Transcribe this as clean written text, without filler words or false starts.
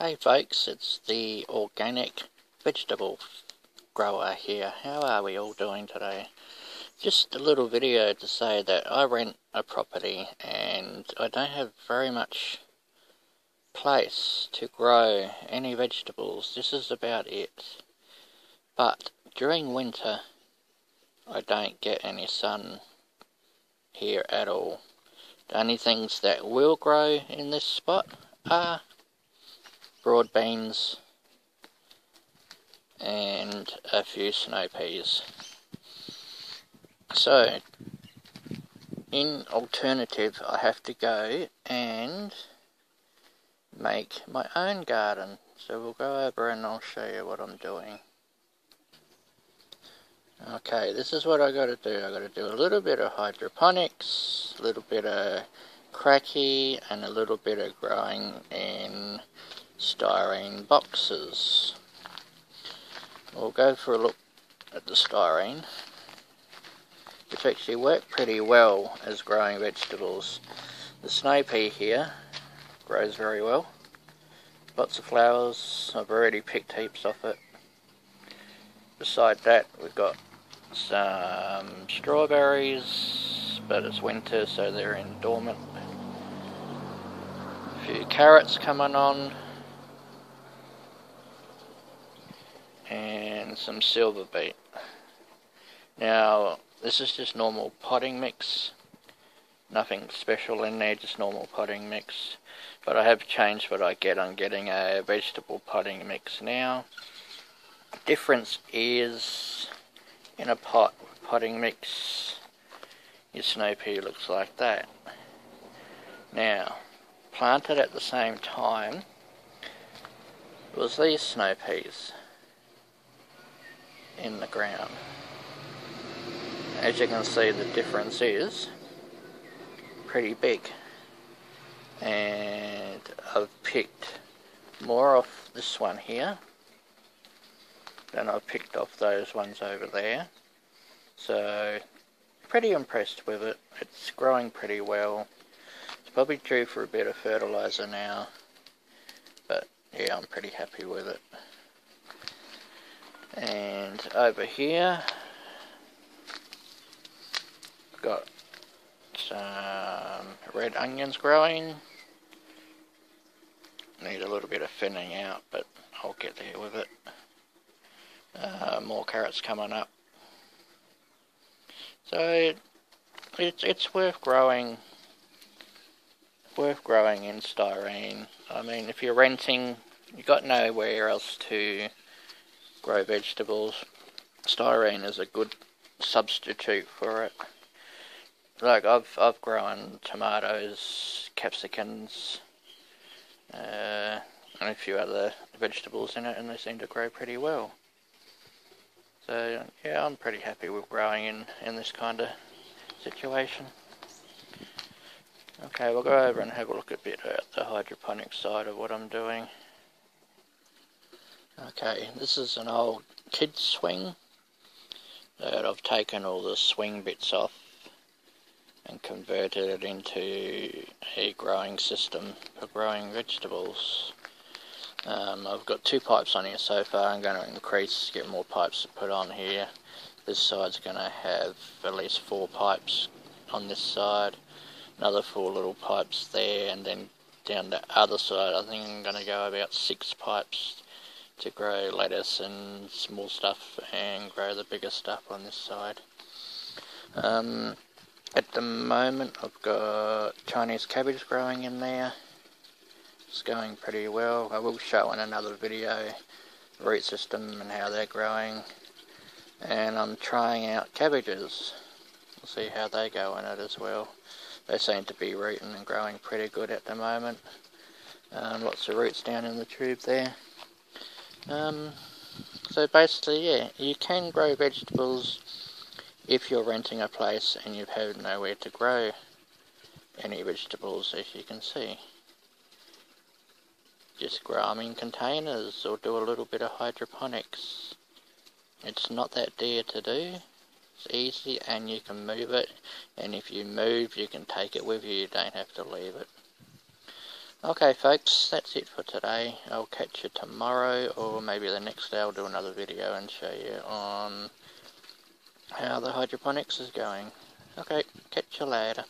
Hey folks, it's the organic vegetable grower here. How are we all doing today? Just a little video to say that I rent a property and I don't have very much place to grow any vegetables. This is about it. But during winter I don't get any sun here at all. The only things that will grow in this spot are broad beans and a few snow peas. So in alternative I have to go and make my own garden. So we'll go over and I'll show you what I'm doing. Okay, this is what I gotta do. I gotta do a little bit of hydroponics, a little bit of cracky and a little bit of growing in styrene boxes. We'll go for a look at the styrene, which actually worked pretty well as growing vegetables. The snow pea here grows very well. Lots of flowers. I've already picked heaps off it. Beside that we've got some strawberries, but it's winter so they're in dormant. A few carrots coming on. And some silver beet. Now this is just normal potting mix, nothing special in there, just normal potting mix, but I have changed what I get. I'm getting a vegetable potting mix now. The difference is, in a pot with potting mix your snow pea looks like that. Now planted at the same time was these snow peas in the ground. As you can see, the difference is pretty big, and I've picked more off this one here than I've picked off those ones over there, so pretty impressed with it. It's growing pretty well. It's probably due for a bit of fertilizer now, but yeah, I'm pretty happy with it. And over here I've got some red onions growing. Need a little bit of thinning out, but I'll get there with it. More carrots coming up. So it's worth growing in styrene. I mean, if you're renting, you've got nowhere else to grow vegetables, styrene is a good substitute for it. Like I've grown tomatoes, capsicums, and a few other vegetables in it, and they seem to grow pretty well. So yeah, I'm pretty happy with growing in this kind of situation. Okay, we'll go over and have a look a bit at the hydroponic side of what I'm doing. Okay, this is an old kid's swing that I've taken all the swing bits off and converted it into a growing system for growing vegetables. I've got two pipes on here so far. I'm going to increase, get more pipes to put on here. This side's going to have at least 4 pipes on this side, another 4 little pipes there, and then down the other side I think I'm going to go about 6 pipes to grow lettuce and small stuff, and grow the bigger stuff on this side. At the moment I've got Chinese cabbage growing in there. It's going pretty well. I will show in another video the root system and how they're growing. And I'm trying out cabbages. We'll see how they go in it as well. They seem to be rooting and growing pretty good at the moment. Lots of roots down in the tube there. So basically, yeah, you can grow vegetables if you're renting a place and you've had nowhere to grow any vegetables, as you can see. Just grow them in containers or do a little bit of hydroponics. It's not that dear to do. It's easy and you can move it, and if you move you can take it with you. You don't have to leave it. Okay folks, that's it for today. I'll catch you tomorrow, or maybe the next day I'll do another video and show you on how the hydroponics is going. Okay, catch you later.